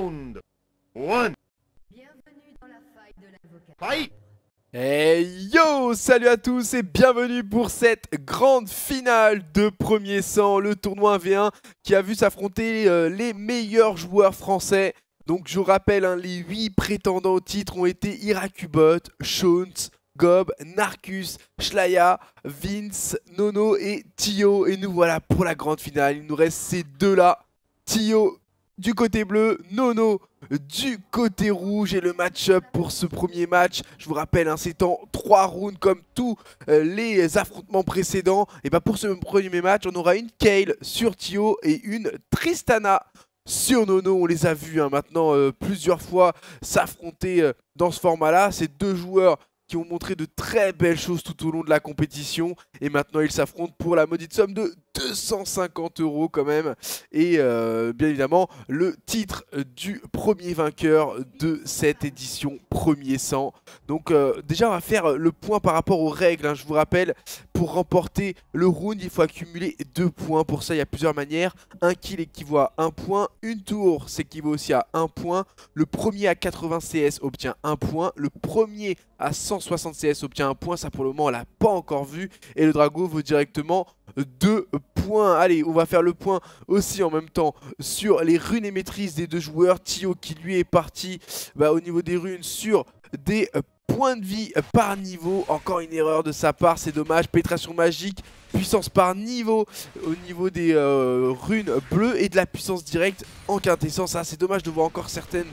Round 1. Bienvenue dans la faille de l'avocat. Fight. Hey yo, salut à tous et bienvenue pour cette grande finale de Premier Sang, le tournoi 1v1 qui a vu s'affronter les meilleurs joueurs français. Donc je vous rappelle, les 8 prétendants au titre ont été Irakubot, Shaunz, Gob, Narcus, Schlaya, Vince, Nono et Tio. Et nous voilà pour la grande finale, il nous reste ces deux-là, Tio du côté bleu, Nono du côté rouge. Et le match-up pour ce premier match, je vous rappelle, c'est en 3 rounds comme tous les affrontements précédents. Et bah pour ce premier match, on aura une Kayle sur Tio et une Tristana sur Nono. On les a vus maintenant plusieurs fois s'affronter dans ce format-là. Ces deux joueurs qui ont montré de très belles choses tout au long de la compétition. Et maintenant, ils s'affrontent pour la maudite somme de 250 € quand même. Et bien évidemment, le titre du premier vainqueur de cette édition Premier Sang. Donc déjà, on va faire le point par rapport aux règles. Je vous rappelle, pour remporter le round, il faut accumuler 2 points. Pour ça, il y a plusieurs manières. Un kill équivaut à 1 point. Une tour s'équivaut aussi à 1 point. Le premier à 80 CS obtient 1 point. Le premier à 160 CS obtient 1 point. Ça, pour le moment, on l'a pas encore vu. Et le Drago vaut directement 2 points. Allez, on va faire le point aussi en même temps sur les runes et maîtrises des deux joueurs. Tio qui lui est parti au niveau des runes sur des points de vie par niveau. Encore une erreur de sa part, c'est dommage. Pénétration magique, puissance par niveau au niveau des runes bleues et de la puissance directe en quintessence. Ah, c'est dommage de voir encore certaines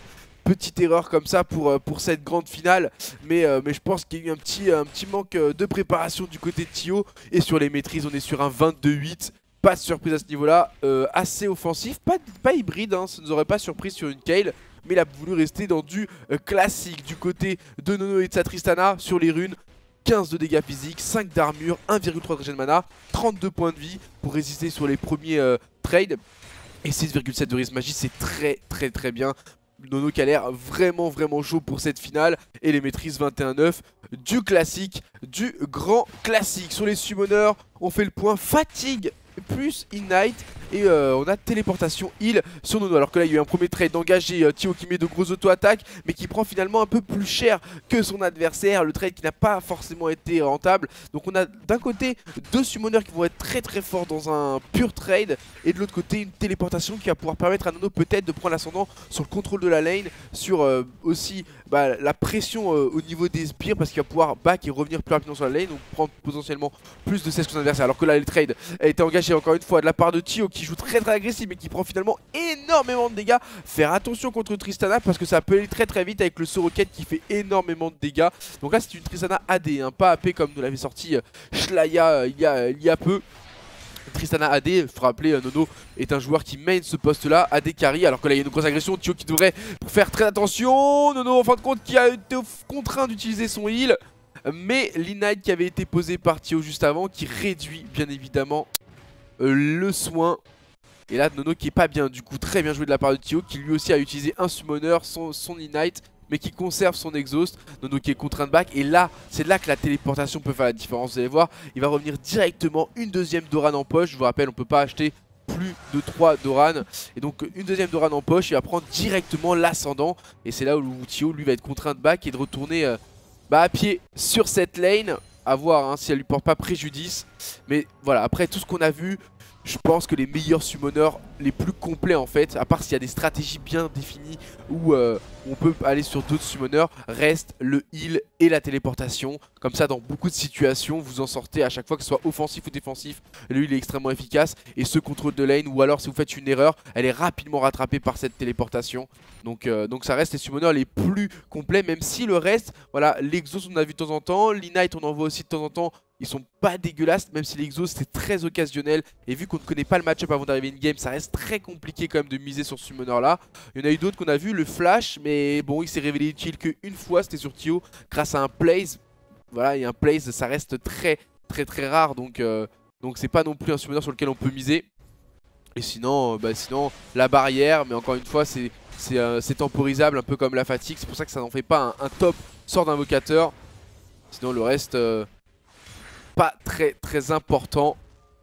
petite erreur comme ça pour cette grande finale, mais je pense qu'il y a eu un petit manque de préparation du côté de Tio. Et sur les maîtrises, on est sur un 22-8, pas de surprise à ce niveau-là, assez offensif, pas hybride, ça ne nous aurait pas surpris sur une Kayle, mais il a voulu rester dans du classique. Du côté de Nono et de sa Tristana, sur les runes, 15 de dégâts physiques, 5 d'armure, 1,3 de régène mana, 32 points de vie pour résister sur les premiers trades, et 6,7 de risque magie, c'est très bien. Nono qui a l'air vraiment chaud pour cette finale. Et les maîtrises 21-9, du classique, du grand classique. Sur les summoners, on fait le point fatigue plus ignite. Et on a téléportation heal sur Nono. Alors que là il y a eu un premier trade engagé, Tio qui met de grosses auto-attaques, mais qui prend finalement un peu plus cher que son adversaire. Le trade qui n'a pas forcément été rentable. Donc on a d'un côté deux summoners qui vont être très forts dans un pur trade, et de l'autre côté une téléportation qui va pouvoir permettre à Nono peut-être de prendre l'ascendant sur le contrôle de la lane, sur aussi la pression au niveau des sbires, parce qu'il va pouvoir back et revenir plus rapidement sur la lane, donc prendre potentiellement plus de 16 que son adversaire. Alors que là le trade a été engagé encore une fois de la part de Tio, qui joue très agressif mais qui prend finalement énormément de dégâts. Faire attention contre Tristana parce que ça peut aller très vite avec le saut roquette qui fait énormément de dégâts. Donc là c'est une Tristana AD, pas AP comme nous l'avait sorti Schlaya il y a peu. Tristana AD, il faut rappeler, Nono est un joueur qui main ce poste là, AD carry. Alors que là il y a une grosse agression, Tio qui devrait faire très attention. Nono en fin de compte qui a été contraint d'utiliser son heal, mais l'ignite qui avait été posé par Tio juste avant qui réduit bien évidemment le soin. Et là Nono qui est pas bien, du coup très bien joué de la part de Tio qui lui aussi a utilisé un summoner, son ignite, mais qui conserve son exhaust. Nono qui est contraint de back, et là c'est là que la téléportation peut faire la différence. Vous allez voir, il va revenir directement, une deuxième Doran en poche. Je vous rappelle, on peut pas acheter plus de 3 Doran, et donc une deuxième Doran en poche, il va prendre directement l'ascendant. Et c'est là où Tio lui va être contraint de back et de retourner à pied sur cette lane. A voir si elle lui porte pas préjudice. Mais voilà, après tout ce qu'on a vu, je pense que les meilleurs summoners, les plus complets en fait, à part s'il y a des stratégies bien définies où on peut aller sur d'autres summoners, reste le heal et la téléportation. Comme ça dans beaucoup de situations vous en sortez à chaque fois, que ce soit offensif ou défensif. Le heal est extrêmement efficace, et ce contrôle de lane, ou alors si vous faites une erreur, elle est rapidement rattrapée par cette téléportation. Donc ça reste les summoners les plus complets, même si le reste, voilà, l'exhaust on a vu de temps en temps, l'ignite on en voit aussi de temps en temps. Ils sont pas dégueulasses, même si l'exhaust c'est très occasionnel. Et vu qu'on ne connaît pas le match-up avant d'arriver in game, ça reste très compliqué quand même de miser sur ce summoner là. Il y en a eu d'autres qu'on a vu, le flash, mais bon, il s'est révélé utile qu'une fois, c'était sur Tio grâce à un Blaze. Voilà, et un Blaze ça reste très rare, donc c'est pas non plus un summoner sur lequel on peut miser. Et sinon, sinon la barrière, mais encore une fois c'est temporisable, un peu comme la fatigue. C'est pour ça que ça n'en fait pas un top sort d'invocateur. Sinon le reste pas très important.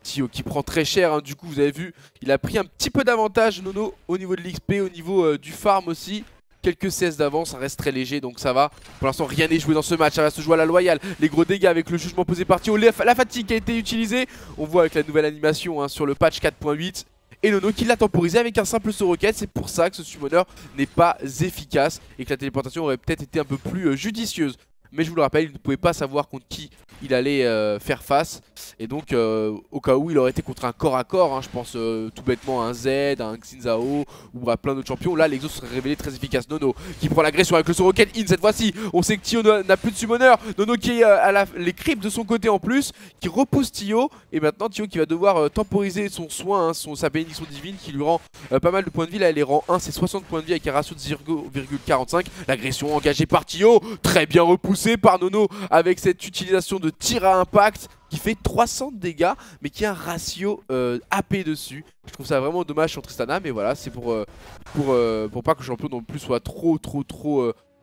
Tio qui prend très cher, hein, du coup vous avez vu, il a pris un petit peu d'avantage Nono au niveau de l'XP, au niveau du farm aussi. Quelques CS d'avance, ça reste très léger donc ça va. Pour l'instant rien n'est joué dans ce match, ça va se jouer à la loyale. Les gros dégâts avec le jugement posé par Tio, la fatigue qui a été utilisée. On voit avec la nouvelle animation hein, sur le patch 4.8. Et Nono qui l'a temporisé avec un simple saut roquette. C'est pour ça que ce summoner n'est pas efficace et que la téléportation aurait peut-être été un peu plus judicieuse. Mais je vous le rappelle, il ne pouvait pas savoir contre qui il allait faire face. Et donc au cas où il aurait été contre un corps à corps, hein, je pense tout bêtement à un Zed, à un Xinzao ou à plein d'autres champions. Là l'exo serait révélé très efficace. Nono qui prend l'agression avec le saut rocket in cette fois-ci. On sait que Tio n'a plus de summoner. Nono qui est à les creeps de son côté en plus, qui repousse Tio. Et maintenant Tio qui va devoir temporiser son soin, hein, sa bénédiction divine qui lui rend pas mal de points de vie. Là elle est rang 1, c'est 60 points de vie avec un ratio de 0,45. L'agression engagée par Tio, très bien repoussée par Nono avec cette utilisation de tir à impact qui fait 300 de dégâts mais qui a un ratio AP dessus. Je trouve ça vraiment dommage sur Tristana, mais voilà, c'est pour pas que le champion non plus soit trop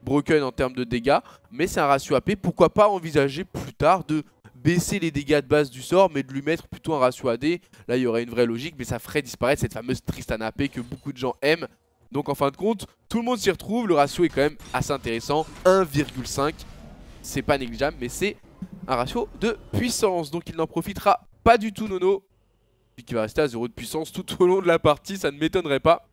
broken en termes de dégâts. Mais c'est un ratio AP, pourquoi pas envisager plus tard de baisser les dégâts de base du sort mais de lui mettre plutôt un ratio AD. Là il y aurait une vraie logique, mais ça ferait disparaître cette fameuse Tristana AP que beaucoup de gens aiment. Donc en fin de compte tout le monde s'y retrouve, le ratio est quand même assez intéressant, 1,5. C'est pas négligeable, mais c'est un ratio de puissance. Donc il n'en profitera pas du tout, Nono. Puis qui va rester à 0 de puissance tout au long de la partie, ça ne m'étonnerait pas.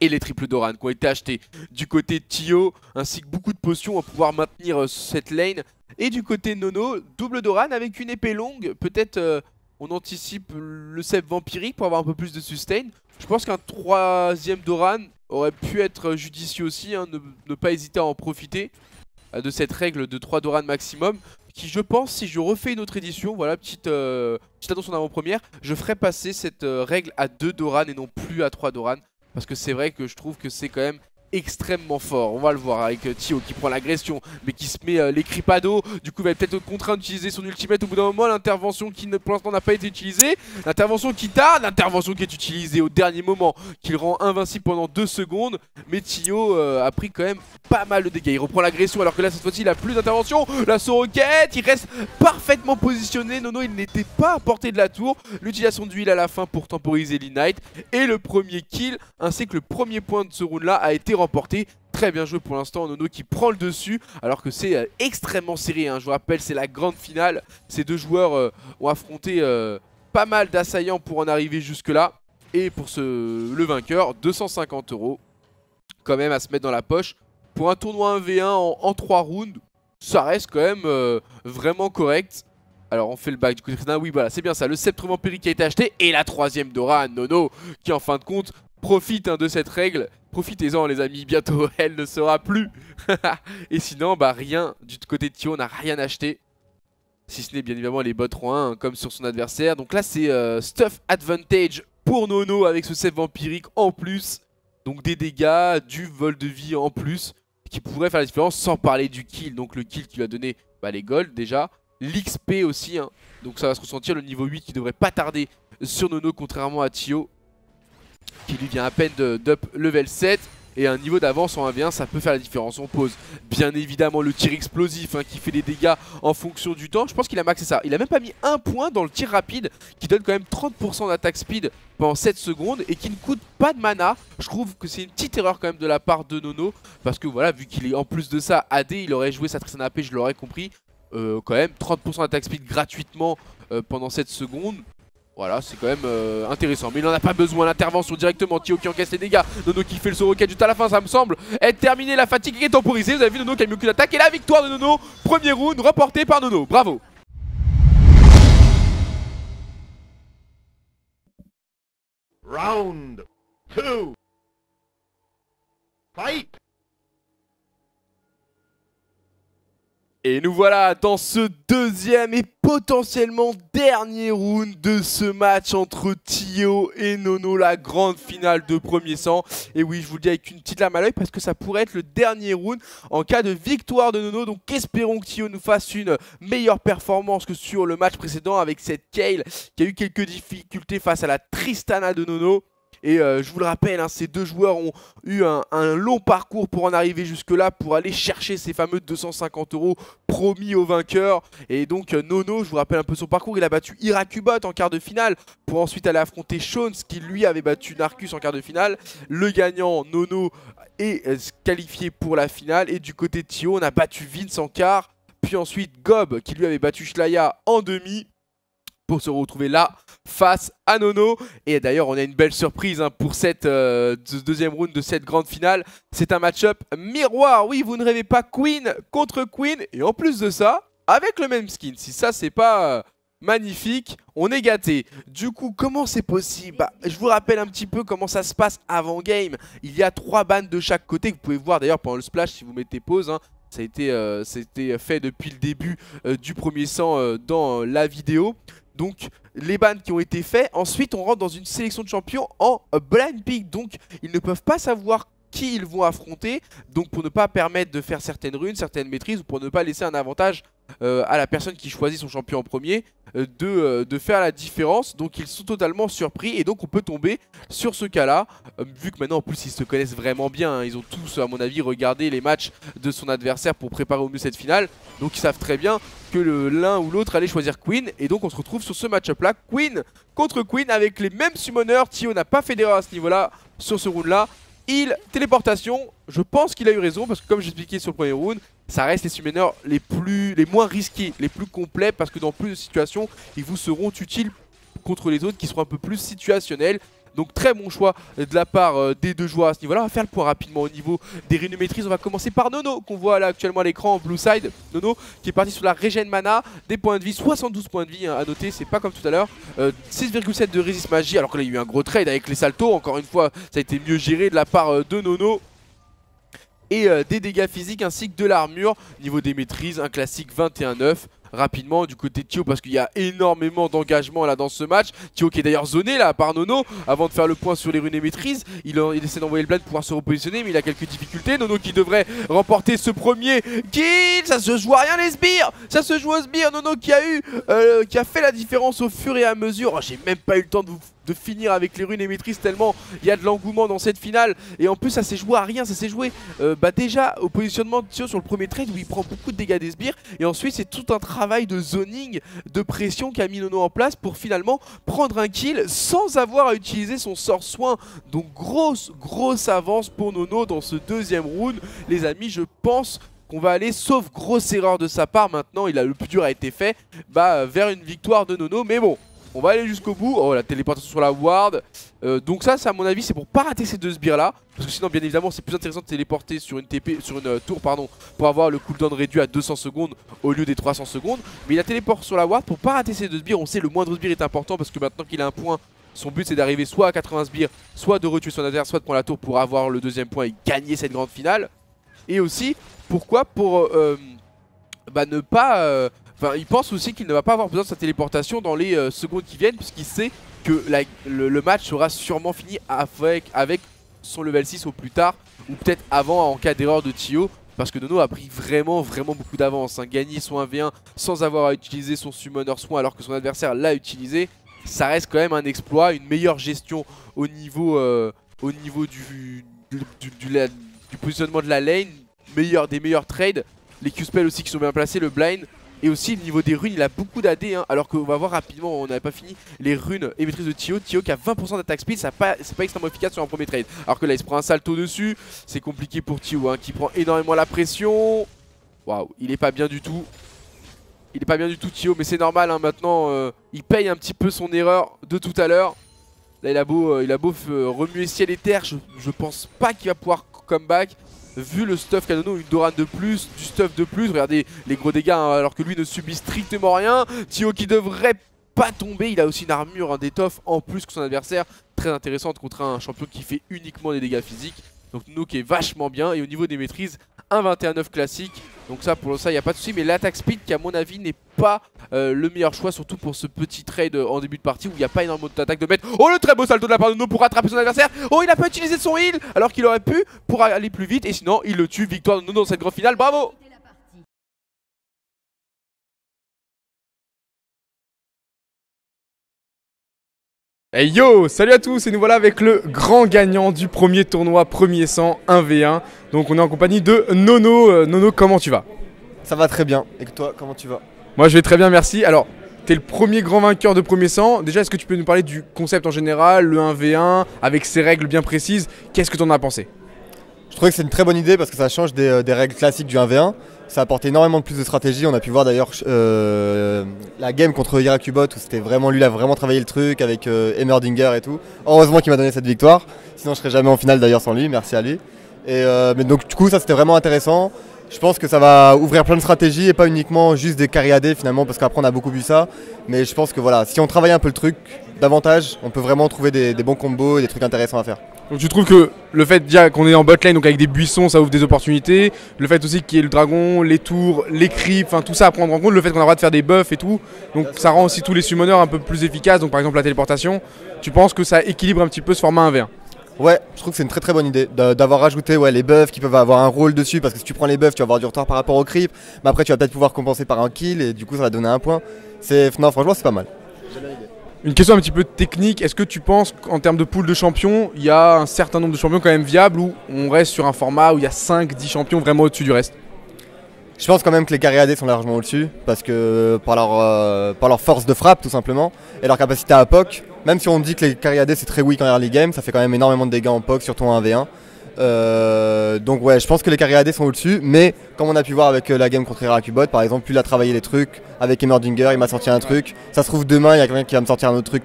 Et les triples d'Oran qui ont été achetés du côté Tio, ainsi que beaucoup de potions pour pouvoir maintenir cette lane. Et du côté Nono, double d'Oran avec une épée longue. Peut-être on anticipe le sep vampirique pour avoir un peu plus de sustain. Je pense qu'un troisième d'Oran aurait pu être judicieux aussi, hein, ne pas hésiter à en profiter. De cette règle de 3 Doran maximum, qui je pense, si je refais une autre édition, voilà, petite annonce en avant-première, je ferai passer cette règle à 2 Doran et non plus à 3 Doran, parce que c'est vrai que je trouve que c'est quand même extrêmement fort. On va le voir avec Tio qui prend l'agression, mais qui se met les creeps à dos. Du coup il va peut-être être contraint d'utiliser son ultimate au bout d'un moment. L'intervention qui pour l'instant n'a pas été utilisée, l'intervention qui tarde, l'intervention qui est utilisée au dernier moment, qui le rend invincible pendant 2 secondes. Mais Tio a pris quand même pas mal de dégâts. Il reprend l'agression alors que là cette fois-ci il a plus d'intervention. La saut roquette, il reste parfaitement positionné. Nono il n'était pas à portée de la tour. L'utilisation d'huile à la fin pour temporiser l'Ignite. Et le premier kill ainsi que le premier point de ce round là a été remporté. Très bien joué pour l'instant, Nono qui prend le dessus alors que c'est extrêmement serré, hein. Je vous rappelle, c'est la grande finale. Ces deux joueurs ont affronté pas mal d'assaillants pour en arriver jusque là. Et pour le vainqueur, 250 € quand même à se mettre dans la poche. Pour un tournoi 1v1 en 3 rounds, ça reste quand même vraiment correct. Alors on fait le back du coup de Tristana, oui voilà c'est bien ça, le sceptre vampirique qui a été acheté. Et la troisième Dora, Nono qui en fin de compte profite hein, de cette règle. Profitez-en les amis, bientôt elle ne sera plus. Et sinon bah rien du côté de Tio, on n'a rien acheté. Si ce n'est bien évidemment les bots rang 1 hein, comme sur son adversaire. Donc là c'est stuff advantage pour Nono avec ce save vampirique en plus. Donc des dégâts, du vol de vie en plus qui pourrait faire la différence, sans parler du kill. Donc le kill qui lui a donné bah, les golds déjà. L'XP aussi, hein. Donc ça va se ressentir, le niveau 8 qui devrait pas tarder sur Nono contrairement à Tio qui lui vient à peine d'up level 7. Et un niveau d'avance en 1v1 ça peut faire la différence. On pose bien évidemment le tir explosif hein, qui fait des dégâts en fonction du temps. Je pense qu'il a maxé ça, il a même pas mis un point dans le tir rapide qui donne quand même 30% d'attaque speed pendant 7 secondes et qui ne coûte pas de mana. Je trouve que c'est une petite erreur quand même de la part de Nono, parce que voilà, vu qu'il est en plus de ça AD, il aurait joué sa Tristana AP, je l'aurais compris. Quand même 30% d'attaque speed gratuitement pendant 7 secondes. Voilà, c'est quand même intéressant. Mais il n'en a pas besoin, l'intervention directement. Tio qui encaisse les dégâts. Nono qui fait le saut roquette juste à la fin, ça me semble être terminé. La fatigue est temporisée. Vous avez vu Nono qui a mis aucune attaque. Et la victoire de Nono. Premier round remporté par Nono. Bravo. Round 2. Fight. Et nous voilà dans ce deuxième et potentiellement dernier round de ce match entre Tio et Nono, la grande finale de Premier Sang. Et oui, je vous le dis avec une petite lame à l'œil parce que ça pourrait être le dernier round en cas de victoire de Nono. Donc espérons que Tio nous fasse une meilleure performance que sur le match précédent avec cette Kayle qui a eu quelques difficultés face à la Tristana de Nono. Et je vous le rappelle, hein, ces deux joueurs ont eu un long parcours pour en arriver jusque là, pour aller chercher ces fameux 250 € promis au vainqueur. Et donc Nono, je vous rappelle un peu son parcours, il a battu Irakubot en quart de finale pour ensuite aller affronter Shaunz qui lui avait battu Narcus en quart de finale. Le gagnant Nono est qualifié pour la finale. Et du côté de Tio, on a battu Vince en quart, puis ensuite Gob qui lui avait battu Schlaya en demi, pour se retrouver là face à Nono. Et d'ailleurs on a une belle surprise hein, pour cette deuxième round de cette grande finale. C'est un match-up miroir, oui vous ne rêvez pas, Queen contre Queen. Et en plus de ça, avec le même skin, si ça c'est pas magnifique, on est gâté. Du coup comment c'est possible? Bah, je vous rappelle un petit peu comment ça se passe avant game. Il y a 3 bans de chaque côté, que vous pouvez voir d'ailleurs pendant le splash si vous mettez pause hein. Ça a été fait depuis le début du Premier Sang dans la vidéo. Donc les bans qui ont été faits, ensuite on rentre dans une sélection de champions en blind pick. Donc ils ne peuvent pas savoir qui ils vont affronter, donc pour ne pas permettre de faire certaines runes, certaines maîtrises, ou pour ne pas laisser un avantage à la personne qui choisit son champion en premier de faire la différence. Donc ils sont totalement surpris et donc on peut tomber sur ce cas là, vu que maintenant en plus ils se connaissent vraiment bien hein, ils ont tous à mon avis regardé les matchs de son adversaire pour préparer au mieux cette finale. Donc ils savent très bien que l'un ou l'autre allait choisir Queen. Et donc on se retrouve sur ce match-up là, Queen contre Queen avec les mêmes summoners. Tio n'a pas fait d'erreur à ce niveau là, sur ce round là. Téléportation, je pense qu'il a eu raison parce que comme j'expliquais sur le premier round, ça reste les summoners les moins risqués, les plus complets, parce que dans plus de situations, ils vous seront utiles contre les autres qui seront un peu plus situationnels. Donc très bon choix de la part des deux joueurs à ce niveau-là. On va faire le point rapidement au niveau des runes de maîtrise. On va commencer par Nono qu'on voit là actuellement à l'écran en blue side. Nono qui est parti sur la régène mana, des points de vie, 72 points de vie hein, à noter, c'est pas comme tout à l'heure. 6,7 de résist magie alors qu'il y a eu un gros trade avec les saltos. Encore une fois, ça a été mieux géré de la part de Nono. Et des dégâts physiques ainsi que de l'armure. Niveau des maîtrises, un classique 21-9. Rapidement du côté de Tio parce qu'il y a énormément d'engagement là dans ce match. Tio qui est d'ailleurs zoné là par Nono avant de faire le point sur les runes et maîtrises. Il essaie d'envoyer le blind pour pouvoir se repositionner mais il a quelques difficultés. Nono qui devrait remporter ce premier kill. Ça se joue à rien les sbires, ça se joue aux sbires. Nono qui a eu qui a fait la différence au fur et à mesure. Oh, j'ai même pas eu le temps de vous finir avec les runes et maîtrises tellement il y a de l'engouement dans cette finale. Et en plus ça s'est joué à rien, ça s'est joué déjà au positionnement de Tio sur le premier trade où il prend beaucoup de dégâts des sbires. Et ensuite c'est tout un travail de zoning, de pression qu'a mis Nono en place pour finalement prendre un kill sans avoir à utiliser son sort soin. Donc grosse avance pour Nono dans ce deuxième round. Les amis, je pense qu'on va aller, sauf grosse erreur de sa part maintenant, il a le plus dur a été fait, bah, vers une victoire de Nono. Mais bon, on va aller jusqu'au bout. Oh, la téléportation sur la ward. Donc ça, à mon avis, c'est pour pas rater ces deux sbires là. Parce que sinon, bien évidemment, c'est plus intéressant de téléporter sur une tour pardon, pour avoir le cooldown réduit à 200 secondes au lieu des 300 secondes. Mais il a téléporté sur la ward pour pas rater ces deux sbires. On sait le moindre sbire est important parce que maintenant qu'il a un point, son but c'est d'arriver soit à 80 sbires, soit de retuer son adversaire, soit de prendre la tour pour avoir le deuxième point et gagner cette grande finale. Et aussi, pourquoi? Pour ne pas... Enfin, il pense aussi qu'il ne va pas avoir besoin de sa téléportation dans les secondes qui viennent, puisqu'il sait que le match sera sûrement fini avec son level 6 au plus tard, ou peut-être avant en cas d'erreur de Tio, parce que Nono a pris vraiment beaucoup d'avance hein. Gagner son 1v1 sans avoir à utiliser son summoner soin alors que son adversaire l'a utilisé, ça reste quand même un exploit, une meilleure gestion au niveau du positionnement de la lane, des meilleurs trades, les Q-spells aussi qui sont bien placés, le blind. Et aussi, au niveau des runes, il a beaucoup d'AD, hein, alors qu'on va voir rapidement, on n'avait pas fini, les runes et maîtrise de Tio. Tio qui a 20% d'attaque speed, c'est pas extrêmement efficace sur un premier trade. Alors que là, il se prend un salto dessus, c'est compliqué pour Tio, hein, qui prend énormément la pression. Waouh, il est pas bien du tout. Il est pas bien du tout, Tio, mais c'est normal, hein, maintenant, il paye un petit peu son erreur de tout à l'heure. Là, il a beau remuer ciel et terre, je pense pas qu'il va pouvoir comeback. Vu le stuff qu'a Nono, une Dorane de plus, du stuff de plus, regardez les gros dégâts hein, alors que lui ne subit strictement rien. Tio qui devrait pas tomber, il a aussi une armure hein, d'étoffe en plus que son adversaire. Très intéressante contre un champion qui fait uniquement des dégâts physiques. Donc Nono qui est vachement bien, et au niveau des maîtrises, un 21-9 classique. Donc ça pour ça il n'y a pas de souci, mais l'attaque speed qui à mon avis n'est pas le meilleur choix, surtout pour ce petit trade en début de partie où il n'y a pas énormément d'attaque de mettre. Oh, le très beau salto de la part de Nono pour rattraper son adversaire. Oh, il n'a pas utilisé son heal alors qu'il aurait pu pour aller plus vite, et sinon il le tue. Victoire de Nono dans cette grande finale, bravo. Hey yo, salut à tous, et nous voilà avec le grand gagnant du premier tournoi Premier Sang 1v1. Donc on est en compagnie de Nono. Nono, comment tu vas? Ça va très bien. Et toi, comment tu vas? Moi, je vais très bien, merci. Alors, t'es le premier grand vainqueur de Premier Sang. Déjà, est-ce que tu peux nous parler du concept en général, le 1v1, avec ses règles bien précises? Qu'est-ce que t'en as pensé? Je trouvais que c'est une très bonne idée parce que ça change des règles classiques du 1v1. Ça apporte énormément de plus de stratégie. On a pu voir d'ailleurs la game contre Irakubot où c'était vraiment lui, il a vraiment travaillé le truc avec Emmerdinger et tout. Heureusement qu'il m'a donné cette victoire. Sinon, je serais jamais en finale d'ailleurs sans lui. Merci à lui. Et mais donc du coup, ça c'était vraiment intéressant. Je pense que ça va ouvrir plein de stratégies et pas uniquement juste des carry-AD finalement, parce qu'après on a beaucoup vu ça. Mais je pense que voilà, si on travaille un peu le truc davantage, on peut vraiment trouver des bons combos et des trucs intéressants à faire. Donc tu trouves que le fait déjà qu'on est en botlane, donc avec des buissons, ça ouvre des opportunités. Le fait aussi qu'il y ait le dragon, les tours, les creeps, enfin tout ça à prendre en compte. Le fait qu'on a le droit de faire des buffs et tout. Donc ça rend aussi tous les summoners un peu plus efficaces. Donc par exemple la téléportation, tu penses que ça équilibre un petit peu ce format 1v1? Ouais, je trouve que c'est une très très bonne idée d'avoir rajouté les buffs qui peuvent avoir un rôle dessus, parce que si tu prends les buffs tu vas avoir du retard par rapport au creep, mais après tu vas peut-être pouvoir compenser par un kill et du coup ça va donner un point. Non, franchement c'est pas mal. Une question un petit peu technique, est-ce que tu penses qu'en termes de pool de champions, il y a un certain nombre de champions quand même viables ou on reste sur un format où il y a 5-10 champions vraiment au-dessus du reste? Je pense quand même que les carrés AD sont largement au-dessus, parce que par leur force de frappe tout simplement, et leur capacité à POC, même si on dit que les carrés AD c'est très weak en early game, ça fait quand même énormément de dégâts en POC, surtout en 1v1. Donc ouais, je pense que les carrés AD sont au-dessus, mais comme on a pu voir avec la game contre Irakubot, par exemple, plus il a travaillé les trucs avec Emmerdinger, il m'a sorti un truc, ça se trouve demain il y a quelqu'un qui va me sortir un autre truc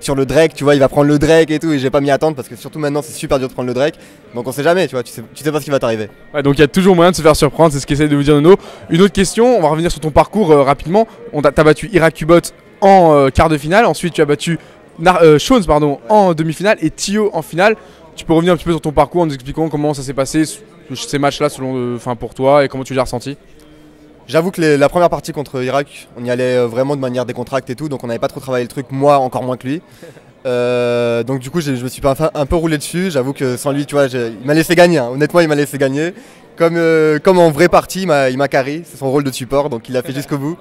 sur le Drake, tu vois, il va prendre le Drake et tout, et j'ai pas mis à attendre parce que surtout maintenant c'est super dur de prendre le Drake, donc on sait jamais, tu sais pas ce qui va t'arriver. Ouais, donc il y a toujours moyen de se faire surprendre, c'est ce qu'essaie de vous dire Nono. Une autre question, on va revenir sur ton parcours rapidement. T'as battu Irakubot en quart de finale, ensuite tu as battu Shaunz en demi-finale et Tio en finale. Tu peux revenir un petit peu sur ton parcours en nous expliquant comment ça s'est passé, ces matchs-là pour toi et comment tu les as ressentis? J'avoue que la première partie contre Irak, on y allait vraiment de manière décontractée et tout, donc on n'avait pas trop travaillé le truc, moi encore moins que lui. Donc du coup je me suis un peu roulé dessus, j'avoue que sans lui, tu vois, il m'a laissé gagner, hein. Honnêtement il m'a laissé gagner. Comme en vraie partie, il m'a carry, c'est son rôle de support, donc il l'a fait jusqu'au bout.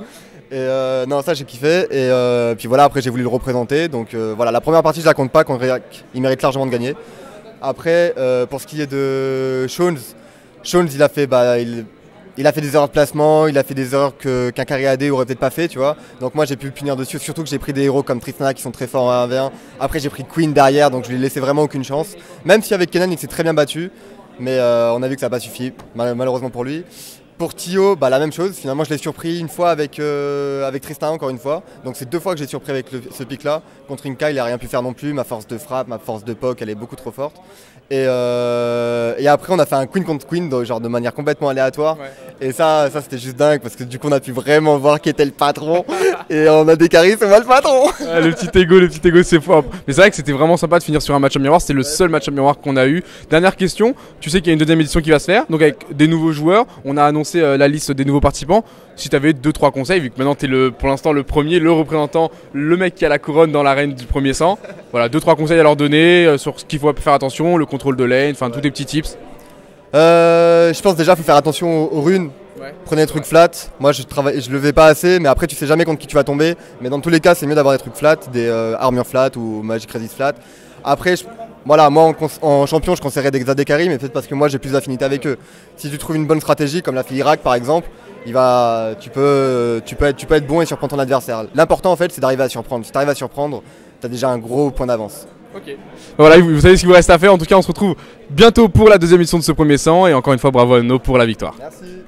Et non, ça j'ai kiffé, et puis voilà, après j'ai voulu le représenter, donc voilà, la première partie je la compte pas contre Irak, il mérite largement de gagner. Après, pour ce qui est de Shaunz, il a fait des erreurs de placement, il a fait des erreurs qu'un carry AD aurait peut-être pas fait, tu vois. Donc moi j'ai pu le punir dessus, surtout que j'ai pris des héros comme Tristana qui sont très forts en 1v1. Après j'ai pris Queen derrière, donc je lui ai laissé vraiment aucune chance. Même si avec Kenan il s'est très bien battu, mais on a vu que ça n'a pas suffi, malheureusement pour lui. Pour Tio, la même chose, finalement je l'ai surpris une fois avec Tristan encore une fois. Donc c'est deux fois que j'ai surpris avec ce pic là. Contre Inka il n'a rien pu faire non plus, ma force de frappe, ma force de poke elle est beaucoup trop forte. Et après on a fait un queen contre queen, genre de manière complètement aléatoire. Ouais. Et ça c'était juste dingue parce que du coup on a pu vraiment voir qui était le patron. Et on a des carrés, c'est moi le patron. Ah, le petit ego c'est fort. Mais c'est vrai que c'était vraiment sympa de finir sur un match-up miroir, c'était le seul match-up miroir qu'on a eu. Dernière question, tu sais qu'il y a une deuxième édition qui va se faire, donc avec des nouveaux joueurs, on a annoncé la liste des nouveaux participants. Si tu avais 2-3 conseils, vu que maintenant tu es pour l'instant le premier, le représentant, le mec qui a la couronne dans l'arène du Premier Sang, voilà, 2-3 conseils à leur donner sur ce qu'il faut faire attention, le contrôle de lane, enfin tous des petits tips. Je pense déjà faut faire attention aux runes. Ouais. Prenez des trucs flat, moi je levais pas assez, mais après tu sais jamais contre qui tu vas tomber, mais dans tous les cas c'est mieux d'avoir des trucs flat, des armures flat ou magic resist flat. Après voilà, moi en champion je conseillerais des AD carry, mais peut-être parce que moi j'ai plus d'affinité avec eux. Si tu trouves une bonne stratégie comme l'a fait Irak par exemple, tu peux être bon et surprendre ton adversaire. L'important en fait c'est d'arriver à surprendre. Si tu arrives à surprendre, tu as déjà un gros point d'avance. Okay. Voilà, vous savez ce qu'il vous reste à faire. En tout cas on se retrouve bientôt pour la deuxième édition de ce Premier Sang. Et encore une fois bravo à Nono pour la victoire. Merci.